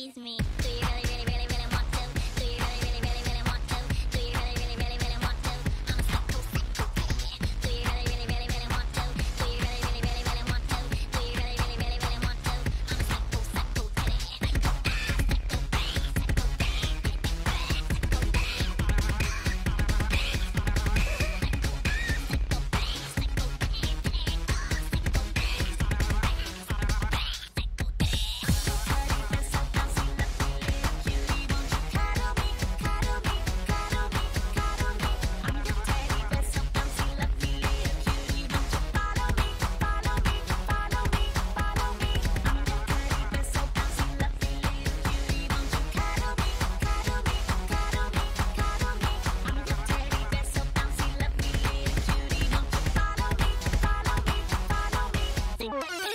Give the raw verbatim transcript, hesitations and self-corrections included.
babies me. Do you really, really, really, really want to? Do you really, really, really, really want to? Do you really, really, really, really want to? I'm a psycho, psycho baby. Do you really, really, really, really want to? Do you really, really, really, really want to? Do you really, really, really, really want to? I'm a psycho, psycho baby. Psycho, psycho baby, psycho baby, psycho baby, psycho baby. Thank you.